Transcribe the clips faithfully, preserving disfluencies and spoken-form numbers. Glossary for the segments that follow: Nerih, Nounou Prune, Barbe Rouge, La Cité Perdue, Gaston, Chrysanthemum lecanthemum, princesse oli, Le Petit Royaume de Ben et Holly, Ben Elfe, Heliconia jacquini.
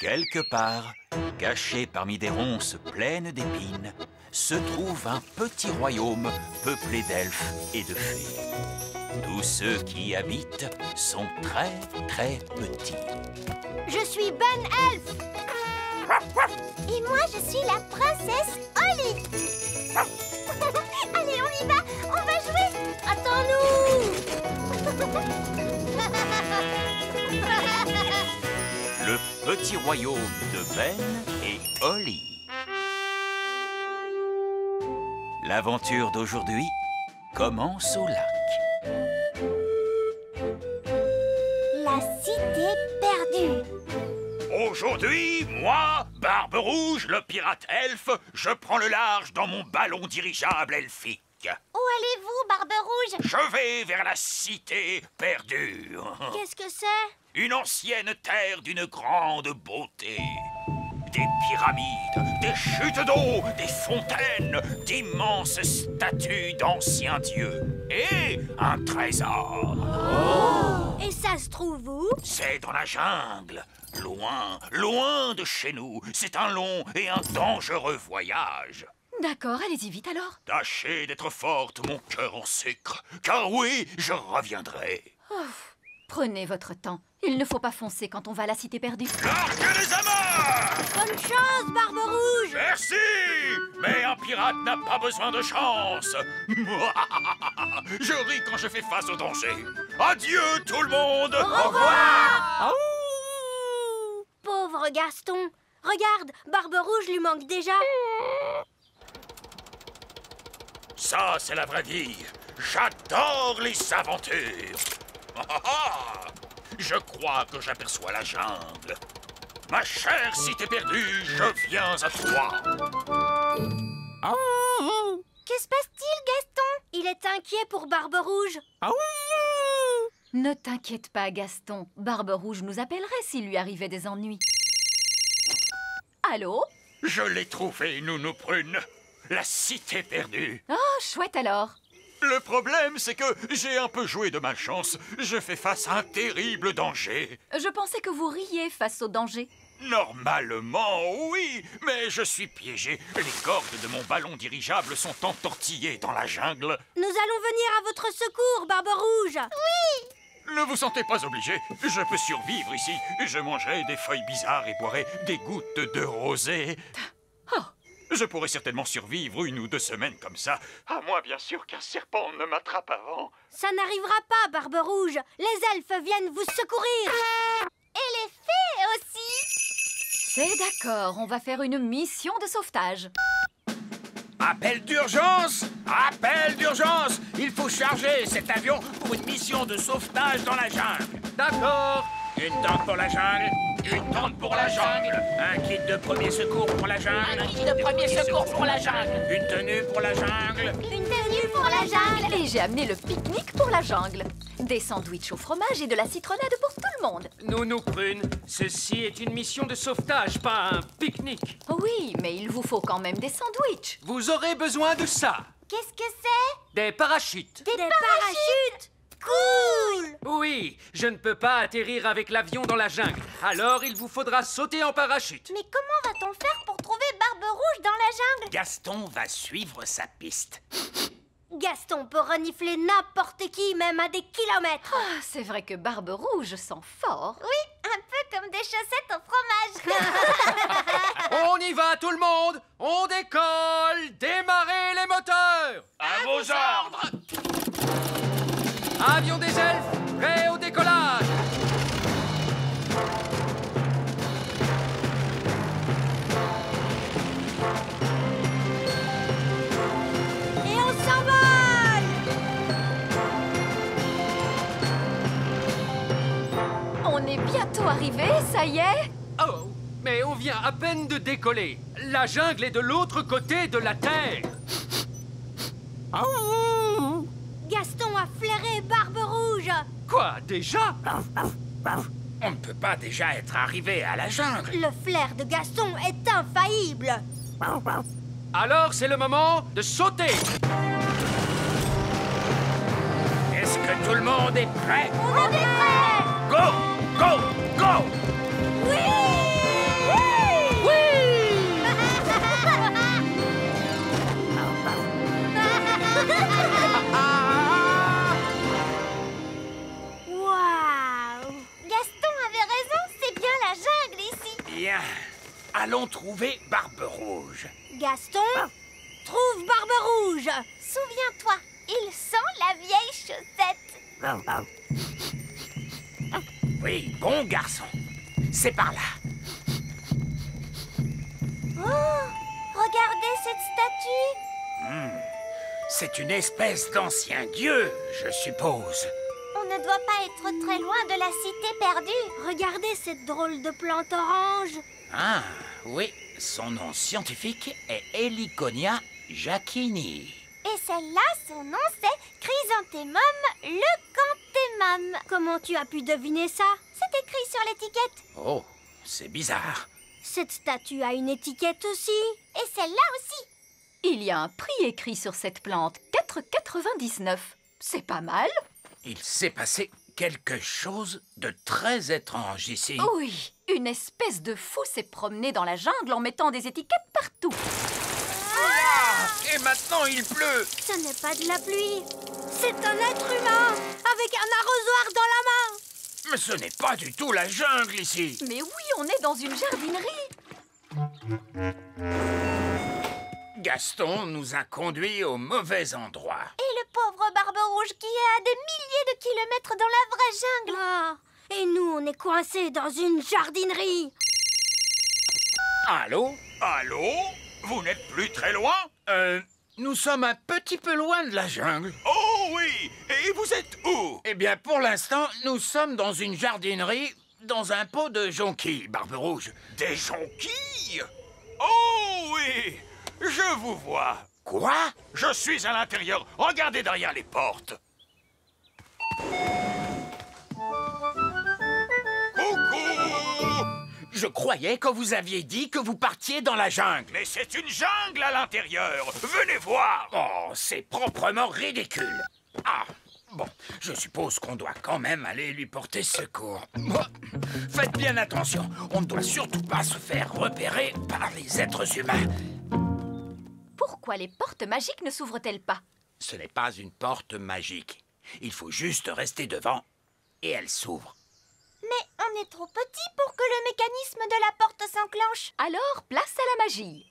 Quelque part, caché parmi des ronces pleines d'épines, se trouve un petit royaume peuplé d'elfes et de fées. Tous ceux qui y habitent sont très, très petits. Je suis Ben Elfe. Et moi, je suis la princesse Holly. Allez, on y va, on va jouer. Attends-nous. Le petit royaume de Ben et Holly. L'aventure d'aujourd'hui commence au lac. La cité perdue. Aujourd'hui, moi, Barbe Rouge, le pirate elfe, je prends le large dans mon ballon dirigeable elfique. Où allez-vous, Barbe Rouge? Je vais vers la cité perdue. Qu'est-ce que c'est? Une ancienne terre d'une grande beauté. Des pyramides, des chutes d'eau, des fontaines, d'immenses statues d'anciens dieux et un trésor. Oh! Et ça se trouve où? C'est dans la jungle, loin, loin de chez nous. C'est un long et un dangereux voyage. D'accord, allez-y vite alors. Tâchez d'être forte, mon cœur en sucre, car oui, je reviendrai. Ouf. Prenez votre temps. Il ne faut pas foncer quand on va à la cité perdue. L'arc des amas! Bonne chance, Barbe Rouge! Merci! Mais un pirate n'a pas besoin de chance. Je ris quand je fais face au danger. Adieu, tout le monde! Au revoir! Au revoir. Oh. Pauvre Gaston! Regarde, Barbe Rouge lui manque déjà. Ça, c'est la vraie vie. J'adore les aventures. Je crois que j'aperçois la jungle. Ma chère cité perdue, je viens à toi. Aouh. Que se passe-t-il, Gaston? Il est inquiet pour Barbe Rouge. Aouh. Ne t'inquiète pas, Gaston. Barbe Rouge nous appellerait s'il lui arrivait des ennuis. Allô? Je l'ai trouvé, Nounou Prune. La cité perdue. Oh, chouette alors. Le problème, c'est que j'ai un peu joué de ma chance. Je fais face à un terrible danger. Je pensais que vous riez face au danger. Normalement, oui, mais je suis piégé. Les cordes de mon ballon dirigeable sont entortillées dans la jungle. Nous allons venir à votre secours, Barbe Rouge. Oui! Ne vous sentez pas obligé. Je peux survivre ici. Je mangerai des feuilles bizarres et boirai des gouttes de rosée. Oh! Je pourrais certainement survivre une ou deux semaines comme ça. À moins, bien sûr, qu'un serpent ne m'attrape avant. Ça n'arrivera pas, Barbe Rouge. Les elfes viennent vous secourir. Et les fées aussi. C'est d'accord, on va faire une mission de sauvetage. Appel d'urgence! Appel d'urgence! Il faut charger cet avion pour une mission de sauvetage dans la jungle. D'accord. Une tente pour la jungle. Une tente pour la jungle. Un kit de premier secours pour la jungle. Un kit de premier secours pour la jungle. Une tenue pour la jungle. Une tenue pour la jungle. Et j'ai amené le pique-nique pour la jungle. Des sandwichs au fromage et de la citronnade pour tout le monde. Nounou Prune, ceci est une mission de sauvetage, pas un pique-nique. Oui, mais il vous faut quand même des sandwichs. Vous aurez besoin de ça. Qu'est-ce que c'est? Des parachutes. Des, des parachutes? Cool! Oui, je ne peux pas atterrir avec l'avion dans la jungle. Alors, il vous faudra sauter en parachute. Mais comment va-t-on faire pour trouver Barbe Rouge dans la jungle? Gaston va suivre sa piste. Gaston peut renifler n'importe qui, même à des kilomètres. Oh, c'est vrai que Barbe Rouge sent fort. Oui, un peu comme des chaussettes au fromage. On y va, tout le monde! On décolle! Démarrez les moteurs! À vos ordres! Avion des elfes, prêt au décollage! Et on s'envole! On est bientôt arrivé, ça y est! Oh, mais on vient à peine de décoller. La jungle est de l'autre côté de la terre. Oh. Gaston a flairé Barbe Rouge. Quoi, déjà? On ne peut pas déjà être arrivé à la jungle. Le flair de Gaston est infaillible. Alors c'est le moment de sauter. Est-ce que tout le monde est prêt? On est prêt. Go, go, go. Oui. Bien, allons trouver Barbe Rouge. Gaston, ah. trouve Barbe Rouge. Souviens-toi, il sent la vieille chaussette. Ah, ah. Ah. Oui, bon garçon. C'est par là. Oh, regardez cette statue. Mmh. C'est une espèce d'ancien dieu, je suppose. On ne doit pas être très loin de la cité perdue. Regardez cette drôle de plante orange. Ah, oui. Son nom scientifique est Heliconia jacquini. Et celle-là, son nom, c'est Chrysanthemum lecanthemum. Comment tu as pu deviner ça? C'est écrit sur l'étiquette. Oh, c'est bizarre. Cette statue a une étiquette aussi. Et celle-là aussi. Il y a un prix écrit sur cette plante, quatre quatre-vingt-dix-neuf. C'est pas mal. Il s'est passé quelque chose de très étrange ici. Oui, une espèce de fou s'est promené dans la jungle en mettant des étiquettes partout. Ah! Et maintenant il pleut. Ce n'est pas de la pluie, c'est un être humain avec un arrosoir dans la main. Mais ce n'est pas du tout la jungle ici. Mais oui, on est dans une jardinerie. Gaston nous a conduits au mauvais endroit. Et le pauvre Barbe Rouge qui est à des milliers de kilomètres dans la vraie jungle. Ah, et nous, on est coincés dans une jardinerie. Allô? Allô? Vous n'êtes plus très loin? Euh, nous sommes un petit peu loin de la jungle. Oh oui! Et vous êtes où? Eh bien, pour l'instant, nous sommes dans une jardinerie, dans un pot de jonquilles, Barbe Rouge. Des jonquilles? Oh oui! Je vous vois. Quoi? Je suis à l'intérieur. Regardez derrière les portes. Coucou! Je croyais que vous aviez dit que vous partiez dans la jungle. Mais c'est une jungle à l'intérieur. Venez voir. Oh, c'est proprement ridicule. Ah, bon, je suppose qu'on doit quand même aller lui porter secours. Oh. Faites bien attention. On ne doit surtout pas se faire repérer par les êtres humains. Pourquoi les portes magiques ne s'ouvrent-elles pas? Ce n'est pas une porte magique. Il faut juste rester devant et elle s'ouvre. Mais on est trop petit pour que le mécanisme de la porte s'enclenche. Alors, place à la magie.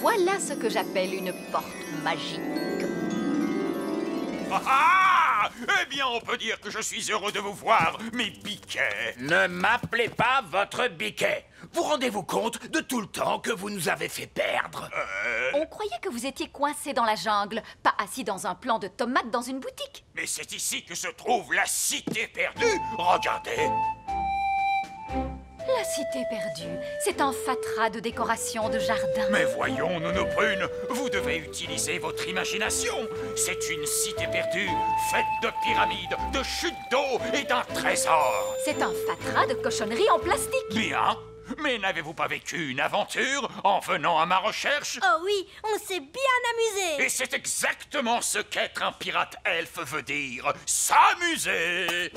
Voilà ce que j'appelle une porte magique. Ah! Eh bien, on peut dire que je suis heureux de vous voir, mes biquets. Ne m'appelez pas votre biquet. Vous rendez-vous compte de tout le temps que vous nous avez fait perdre? euh... On croyait que vous étiez coincé dans la jungle, pas assis dans un plant de tomates dans une boutique. Mais c'est ici que se trouve la cité perdue. Regardez. La cité perdue, c'est un fatras de décoration de jardin. Mais voyons, Nounou Prune, vous devez utiliser votre imagination. C'est une cité perdue, faite de pyramides, de chutes d'eau et d'un trésor. C'est un fatras de cochonneries en plastique. Bien, mais n'avez-vous pas vécu une aventure en venant à ma recherche? Oh oui, on s'est bien amusé. Et c'est exactement ce qu'être un pirate elfe veut dire, s'amuser.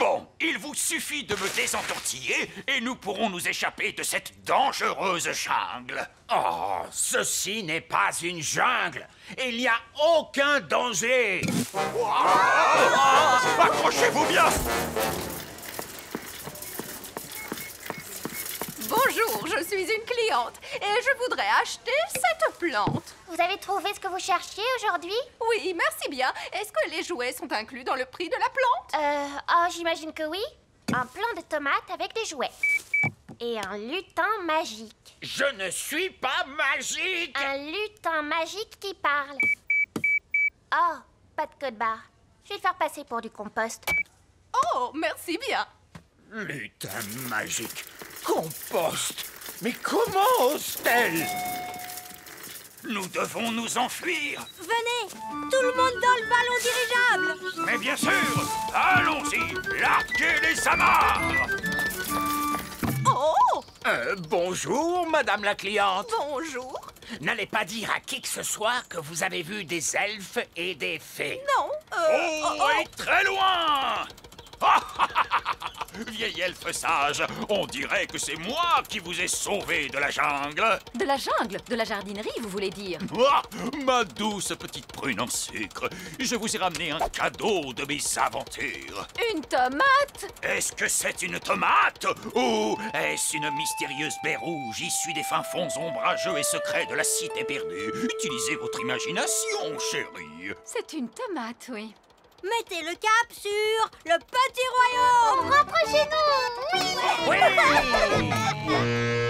Bon, il vous suffit de me désentortiller et nous pourrons nous échapper de cette dangereuse jungle. Oh, ceci n'est pas une jungle. Il n'y a aucun danger. Oh, oh, accrochez-vous bien. Bonjour, je suis une cliente et je voudrais acheter cette plante. Vous avez trouvé ce que vous cherchiez aujourd'hui? Oui, merci bien. Est-ce que les jouets sont inclus dans le prix de la plante? Euh, oh, j'imagine que oui. Un plant de tomates avec des jouets. Et un lutin magique. Je ne suis pas magique! Un lutin magique qui parle. Oh, pas de code barre. Je vais le faire passer pour du compost. Oh, merci bien. Lutin magique. Compost? Mais comment ose-t-elle? Nous devons nous enfuir. Venez, tout le monde dans le ballon dirigeable. Mais bien sûr, allons-y, larguez les amarres. Oh euh, bonjour, madame la cliente. Bonjour. N'allez pas dire à qui que ce soit que vous avez vu des elfes et des fées. Non. Euh... Oh, oh, oh, et très loin. vieil elfe sage, on dirait que c'est moi qui vous ai sauvé de la jungle. De la jungle? De la jardinerie, vous voulez dire? Moi, ma douce petite prune en sucre, je vous ai ramené un cadeau de mes aventures. Une tomate? Est-ce que c'est une tomate? Ou est-ce une mystérieuse baie rouge issue des fins fonds ombrageux et secrets de la cité perdue? Utilisez votre imagination, chérie. C'est une tomate, oui. Mettez le cap sur le Petit Royaume. Rapprochez-nous. Oui. Oui.